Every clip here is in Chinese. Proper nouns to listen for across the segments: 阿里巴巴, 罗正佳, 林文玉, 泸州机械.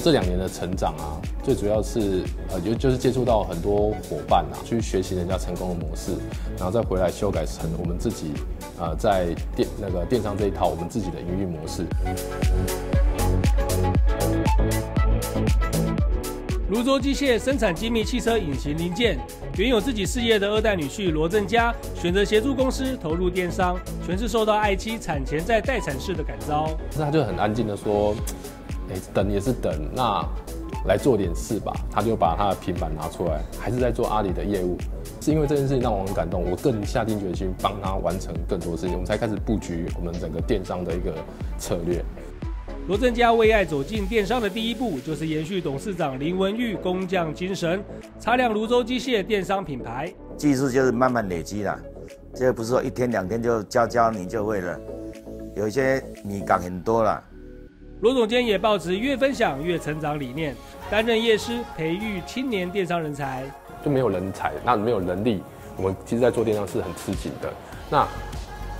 这2年的成长啊，最主要是就是接触到很多伙伴啊，去学习人家成功的模式，然后再回来修改成我们自己在电商这一套我们自己的营运模式。 泸州机械生产精密汽车引擎零件，原有自己事业的二代女婿罗正佳选择协助公司投入电商，全是受到爱妻产前在待产室的感召。他就很安静的说：“等也是等，那来做点事吧。”他就把他的平板拿出来，还是在做阿里的业务。是因为这件事情让我很感动，我更下定决心帮他完成更多事情，我们才开始布局我们整个电商的一个策略。 罗正佳为爱走进电商的第一步，就是延续董事长林文玉工匠精神，擦亮泸州机械电商品牌。技术就是慢慢累积啦，这个不是说一天两天就教你就会了，有一些你岗很多啦。罗总监也抱持越分享越成长理念，担任业师，培育青年电商人才。就没有人才，那没有能力，我们其实在做电商是很吃紧的。那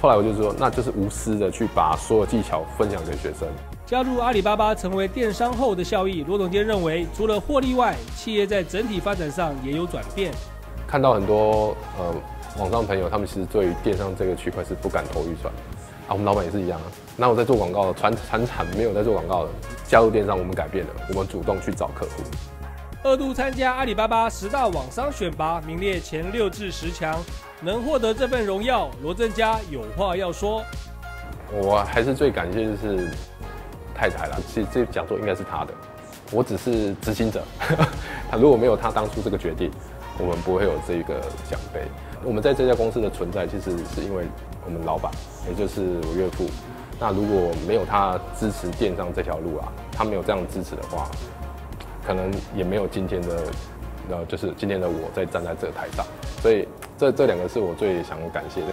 后来我就说，那就是无私的去把所有技巧分享给学生。 加入阿里巴巴成为电商后的效益，罗总监认为，除了获利外，企业在整体发展上也有转变。看到很多网上朋友，他们其实对于电商这个区块是不敢投预算啊。我们老板也是一样啊。那我在做广告的，传产没有在做广告的，加入电商我们改变了，我们主动去找客户。2度参加阿里巴巴10大网商选拔，名列前6至10强，能获得这份荣耀，罗正佳有话要说。我还是最感谢就是。 太太啦，其实这讲座应该是他的，我只是执行者。他如果没有他当初这个决定，我们不会有这一个奖杯。我们在这家公司的存在，其实是因为我们老板，也就是我岳父。那如果没有他支持电商这条路啊，他没有这样支持的话，可能也没有今天的，就是今天的我在站在这个台上。所以这2个是我最想感谢的。